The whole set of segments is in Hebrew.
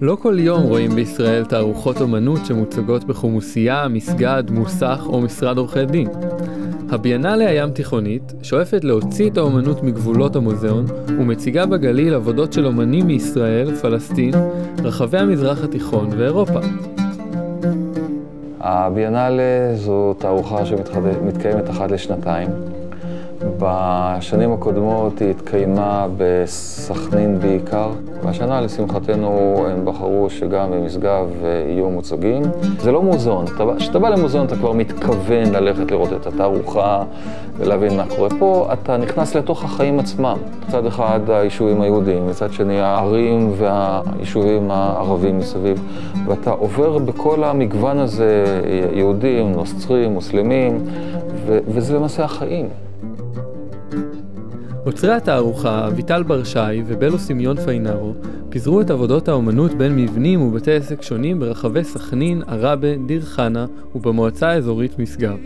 לא כל יום רואים בישראל תערוכות אומנות שמוצגות בחומוסייה, מסגד, מוסך או משרד עורכי דין. הביאנלה הים תיכונית שואפת להוציא את האומנות מגבולות המוזיאון ומציגה בגליל עבודות של אומנים מישראל, פלסטין, רחבי המזרח התיכון ואירופה. הביאנלה זו תערוכה שמתקיימת אחת לשנתיים. בשנים הקודמות היא התקיימה בסכנין בעיקר. והשנה, לשמחתנו, הם בחרו שגם במשגב יהיו מוצגים. זה לא מוזיאון. כשאתה בא למוזיאון אתה כבר מתכוון ללכת לראות את התערוכה ולהבין מה קורה פה. אתה נכנס לתוך החיים עצמם. מצד אחד היישובים היהודיים, מצד שני הערים והיישובים הערבים מסביב. ואתה עובר בכל המגוון הזה, יהודים, נוצרים, מוסלמים, וזה למעשה החיים. עוצרי התערוכה, אביטל בר ובלו סמיון פיינרו, פיזרו את עבודות האומנות בין מבנים ובתי עסק שונים ברחבי סכנין, ערבה, דיר חנה ובמועצה האזורית משגב.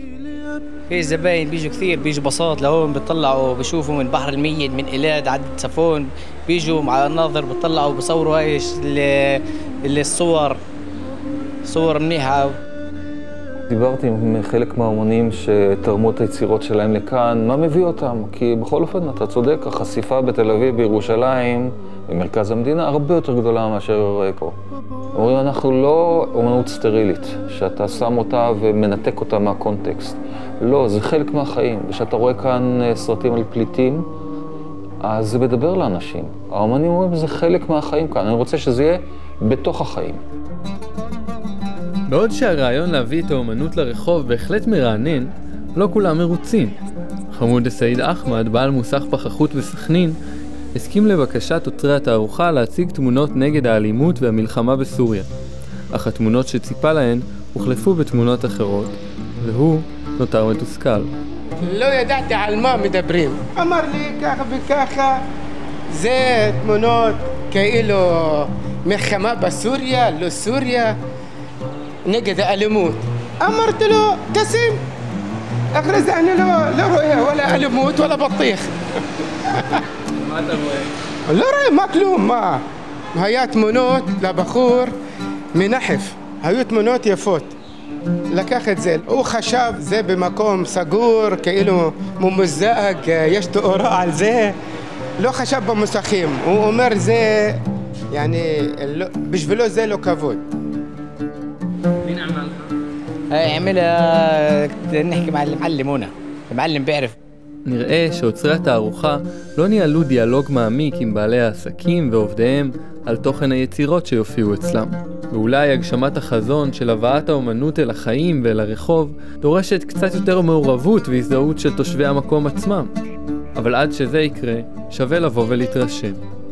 في زباين بيجوا كثير، بيجوا بساط لهون بيطلعوا بيشوفوا من بحر الميت، من قلاد، عدة سفون، بيجوا مع الناظر بيطلعوا بصوروا ايش الصور منيحة. דיברתי עם חלק מהאומנים שתרמו את היצירות שלהם לכאן, מה מביא אותם? כי בכל אופן, אתה צודק, החשיפה בתל אביב, בירושלים, במרכז המדינה, הרבה יותר גדולה מאשר פה. אומרים, אנחנו לא אומנות סטרילית, שאתה שם אותה ומנתק אותה מהקונטקסט. לא, זה חלק מהחיים. ושאתה רואה כאן סרטים על פליטים, אז זה מדבר לאנשים. האומנים אומרים, זה חלק מהחיים כאן, אני רוצה שזה יהיה בתוך החיים. בעוד שהרעיון להביא את האומנות לרחוב בהחלט מרענן, לא כולם מרוצים. חמוד דה סעיד אחמד, בעל מוסך פחחות בסכנין, הסכים לבקשת עוצרי התערוכה להציג תמונות נגד האלימות והמלחמה בסוריה. אך התמונות שציפה להן הוחלפו בתמונות אחרות, והוא נותר מתוסכל. לא ידעתי על מה מדברים. אמר לי ככה וככה, זה תמונות כאילו מלחמה בסוריה, לא סוריה. נגד האלימות. אמרתי לו, תשים. אחרי זה אני לא רואה, וואלה אלימות, וואלה בטיח. מה אתה רואה? לא רואה, מה כלום, מה. היה תמונות לבחור מנחף. היו תמונות יפות. לקח את זה. הוא חשב, זה במקום סגור, כאילו ממוזג, יש תאורה על זה. לא חשב במוסכים. הוא אומר, זה, בשבילו זה לא כבוד. مين عملها؟ عملها نحكي مع المعلم هنا، المعلم بيعرف. נראה שעוצרי התערוכה לא ניהלו דיאלוג מעמיק עם בעלי העסקים ועובדיהם על תוכן היצירות שיופיעו אצלם. ואולי הגשמת החזון של הבאת האומנות אל החיים ואל הרחוב דורשת קצת יותר מעורבות והזדהות של תושבי המקום עצמם. אבל עד שזה יקרה, שווה לבוא ולהתרשם.